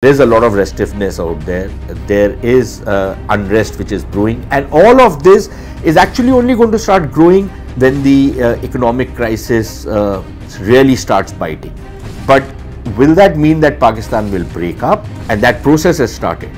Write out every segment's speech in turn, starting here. There is a lot of restiveness out there. There is unrest which is brewing, and all of this is actually only going to start growing when the economic crisis really starts biting. But will that mean that Pakistan will break up? And that process has started.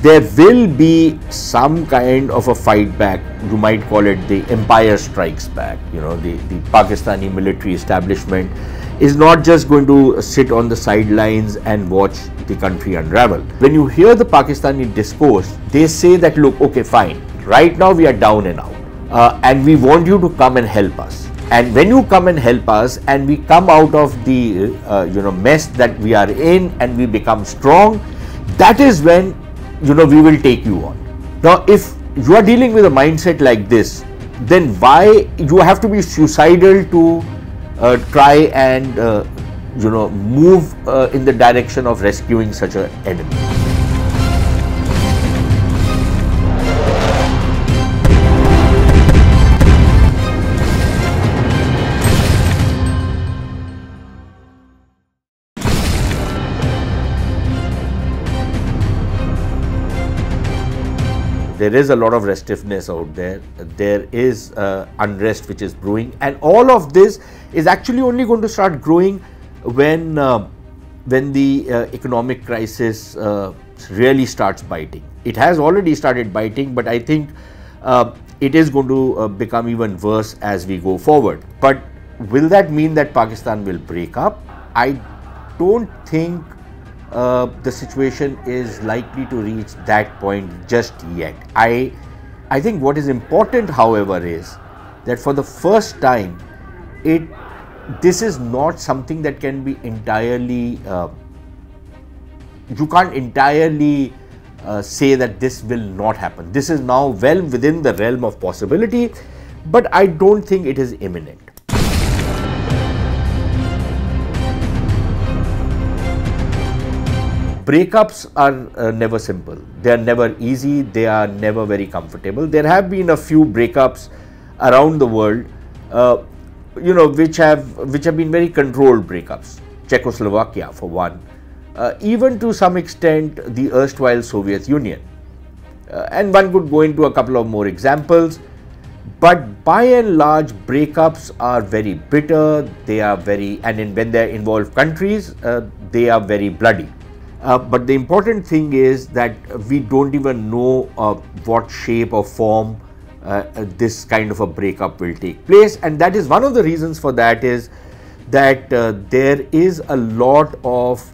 There will be some kind of a fight back. You might call it the Empire Strikes Back. You know, the Pakistani military establishment is not just going to sit on the sidelines and watch the country unravel. When you hear the Pakistani discourse, they say that, look, okay, fine, right now we are down and out and we want you to come and help us. And when you come and help us and we come out of the mess that we are in and we become strong, that is when, you know, we will take you on. Now, if you are dealing with a mindset like this, then why you have to be suicidal to try and move in the direction of rescuing such an enemy. There is a lot of restiveness out there. There is unrest which is brewing, and all of this is actually only going to start growing when the economic crisis really starts biting. It has already started biting, but I think it is going to become even worse as we go forward. But will that mean that Pakistan will break up? I don't think the situation is likely to reach that point just yet. I think what is important, however, is that for the first time, this is not something that can be entirely, you can't entirely say that this will not happen. This is now well within the realm of possibility, but I don't think it is imminent. Breakups are never simple. They are never easy. They are never very comfortable. There have been a few breakups around the world, which have been very controlled breakups. Czechoslovakia, for one, even to some extent the erstwhile Soviet Union, and one could go into a couple of more examples. But by and large, breakups are very bitter. They are very, and when they involve countries, they are very bloody. But the important thing is that we don't even know what shape or form this kind of a breakup will take place, and that is one of the reasons for that is that there is a lot of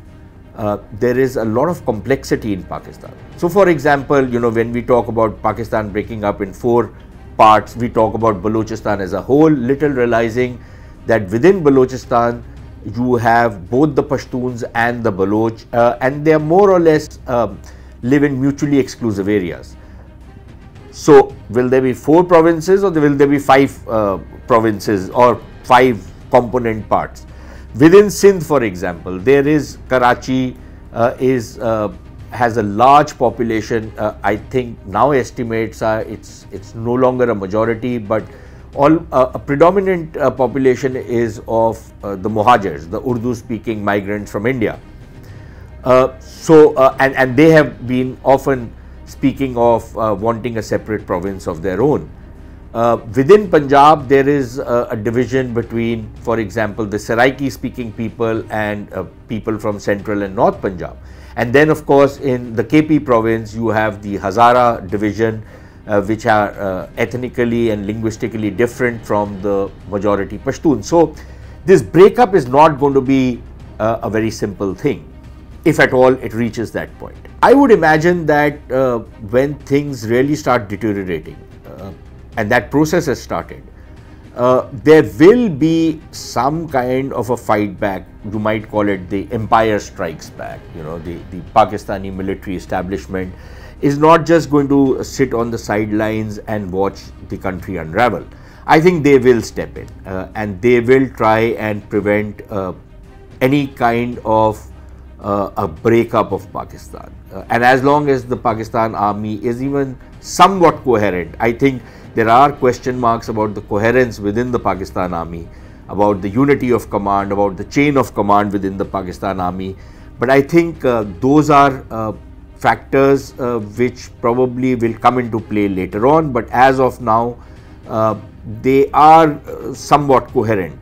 complexity in Pakistan. So, for example, you know, when we talk about Pakistan breaking up in four parts, we talk about Balochistan as a whole, little realizing that within Balochistan you have both the Pashtuns and the Baloch, and they are more or less live in mutually exclusive areas. So will there be four provinces, or will there be five provinces or five component parts? Within Sindh, for example, there is Karachi has a large population. I think now estimates are it's no longer a majority, but a predominant population is of the Muhajirs, the Urdu-speaking migrants from India. And they have been often speaking of wanting a separate province of their own. Within Punjab, there is a division between, for example, the Saraiki-speaking people and people from central and north Punjab. And then, of course, in the KP province, you have the Hazara division, which are ethnically and linguistically different from the majority Pashtun. So this breakup is not going to be a very simple thing, if at all it reaches that point. I would imagine that when things really start deteriorating, and that process has started, there will be some kind of a fight back. You might call it the Empire Strikes Back. You know, the Pakistani military establishment is not just going to sit on the sidelines and watch the country unravel. I think they will step in and they will try and prevent any kind of a breakup of Pakistan. And as long as the Pakistan army is even somewhat coherent, I think there are question marks about the coherence within the Pakistan army, about the unity of command, about the chain of command within the Pakistan army. But I think those are factors which probably will come into play later on, but as of now they are somewhat coherent,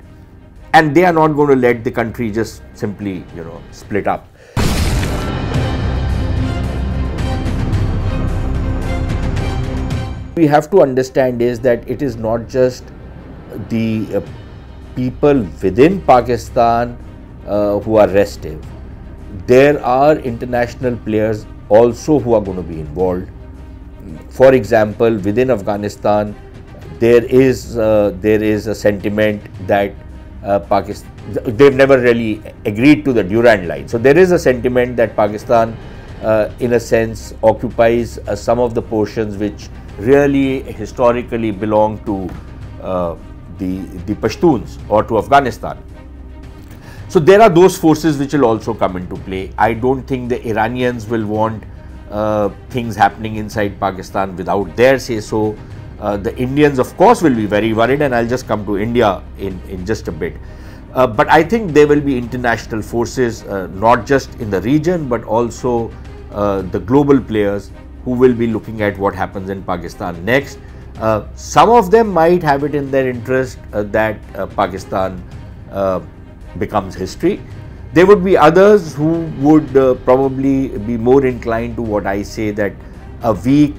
and they are not going to let the country just simply, you know, split up. We have to understand is that it is not just the people within Pakistan who are restive. There are international players also who are going to be involved. For example, within Afghanistan, there is a sentiment that Pakistan, they've never really agreed to the Durand Line. So there is a sentiment that Pakistan, in a sense, occupies some of the portions which really historically belong to the Pashtuns or to Afghanistan. So there are those forces which will also come into play. I don't think the Iranians will want things happening inside Pakistan without their say-so. The Indians, of course, will be very worried, and I'll just come to India in just a bit. But I think there will be international forces, not just in the region, but also the global players who will be looking at what happens in Pakistan next. Some of them might have it in their interest that Pakistan becomes history. There would be others who would probably be more inclined to what I say, that a weak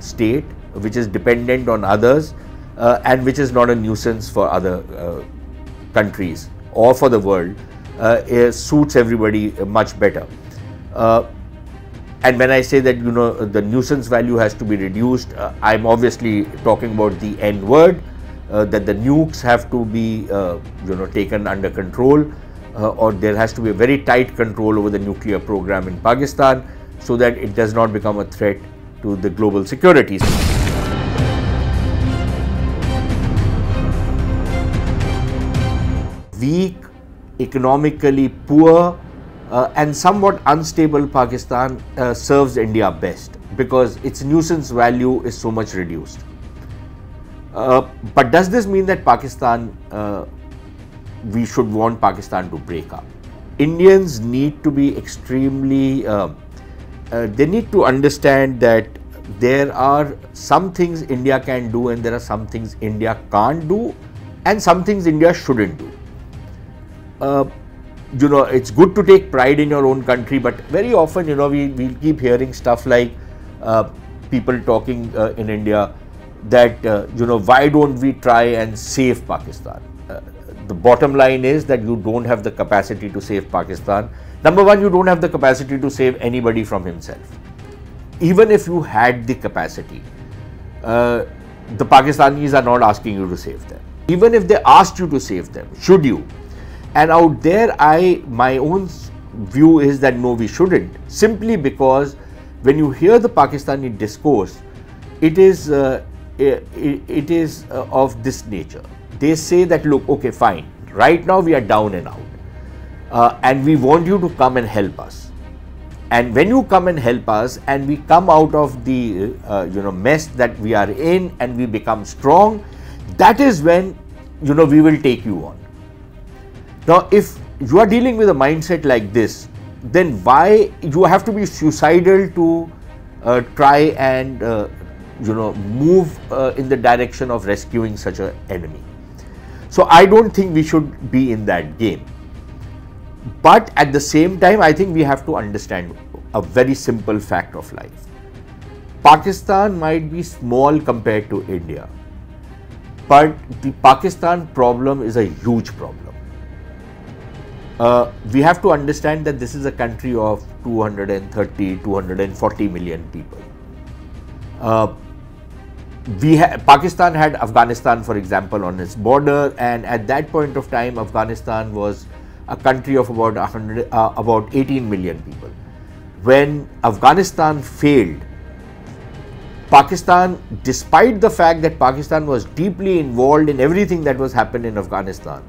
state which is dependent on others and which is not a nuisance for other countries or for the world suits everybody much better. And when I say that, you know, the nuisance value has to be reduced, I'm obviously talking about the N word. That the nukes have to be, you know, taken under control, or there has to be a very tight control over the nuclear program in Pakistan, so that it does not become a threat to the global security. Weak, economically poor, and somewhat unstable Pakistan serves India best, because its nuisance value is so much reduced. But does this mean that Pakistan, we should want Pakistan to break up? Indians need to be extremely, they need to understand that there are some things India can do and there are some things India can't do, and some things India shouldn't do. You know, it's good to take pride in your own country, but very often, you know, we keep hearing stuff like people talking in India that, you know, why don't we try and save Pakistan? The bottom line is that you don't have the capacity to save Pakistan. Number one, you don't have the capacity to save anybody from himself. Even if you had the capacity, the Pakistanis are not asking you to save them. Even if they asked you to save them, should you? And out there, my own view is that no, we shouldn't. Simply because when you hear the Pakistani discourse, it is of this nature. They say that, look, okay, fine, right now we are down and out, and we want you to come and help us, and when you come and help us and we come out of the you know, mess that we are in and we become strong, that is when, you know, we will take you on. Now if you are dealing with a mindset like this, then why you have to be suicidal to try and you know, move in the direction of rescuing such an enemy. So I don't think we should be in that game. But at the same time, I think we have to understand a very simple fact of life. Pakistan might be small compared to India, but the Pakistan problem is a huge problem. We have to understand that this is a country of 230, 240 million people. Pakistan had Afghanistan, for example, on its border, and at that point of time Afghanistan was a country of about 18 million people. When Afghanistan failed, Pakistan, despite the fact that Pakistan was deeply involved in everything that was happened in Afghanistan,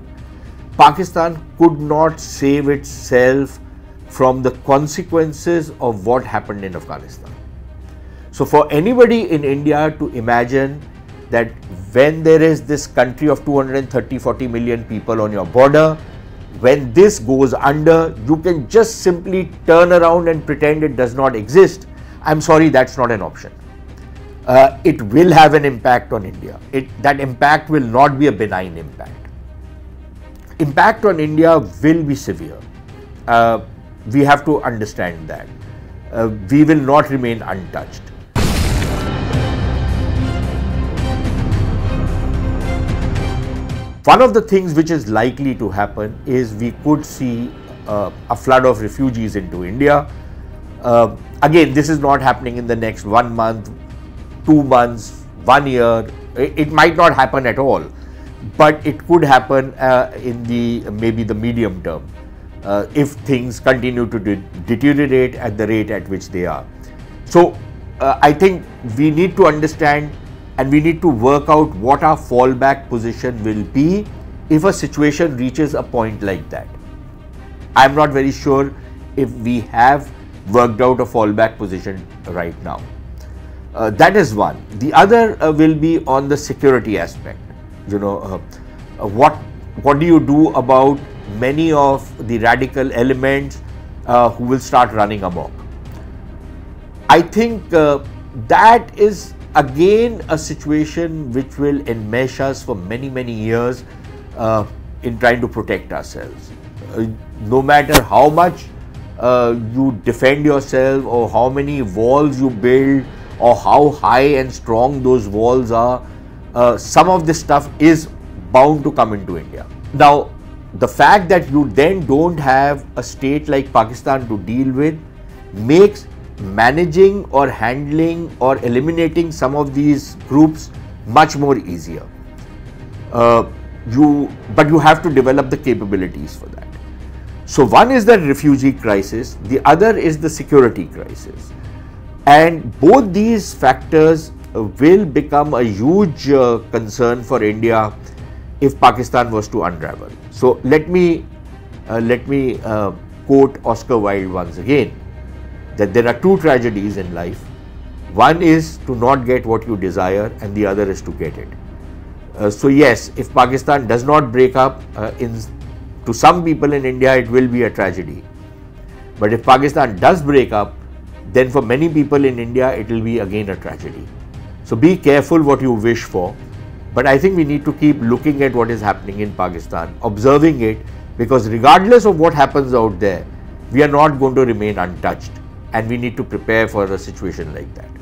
Pakistan could not save itself from the consequences of what happened in Afghanistan. So for anybody in India to imagine that when there is this country of 230-40 million people on your border, When this goes under, you can just simply turn around and pretend it does not exist. I'm sorry, that's not an option. It will have an impact on India. That impact will not be a benign impact. Impact on India will be severe. We have to understand that. We will not remain untouched. One of the things which is likely to happen is we could see a flood of refugees into India. Again, this is not happening in the next 1 month, 2 months, 1 year. It might not happen at all, but it could happen in maybe the medium term if things continue to deteriorate at the rate at which they are. So I think we need to understand, and we need to work out what our fallback position will be if a situation reaches a point like that. I'm not very sure if we have worked out a fallback position right now. That is one. The other will be on the security aspect. You know, what do you do about many of the radical elements who will start running amok? I think that is again a situation which will enmesh us for many, many years in trying to protect ourselves. No matter how much you defend yourself, or how many walls you build, or how high and strong those walls are, some of this stuff is bound to come into India. Now, the fact that you then don't have a state like Pakistan to deal with makes managing or handling or eliminating some of these groups much more easier. But you have to develop the capabilities for that. So one is the refugee crisis, the other is the security crisis, and both these factors will become a huge concern for India if Pakistan was to unravel. So let me quote Oscar Wilde once again, that there are two tragedies in life. One is to not get what you desire, and the other is to get it. So yes, if Pakistan does not break up, to some people in India it will be a tragedy. But if Pakistan does break up, then for many people in India it will be again a tragedy. So be careful what you wish for. But I think we need to keep looking at what is happening in Pakistan, observing it, because regardless of what happens out there, we are not going to remain untouched. And we need to prepare for a situation like that.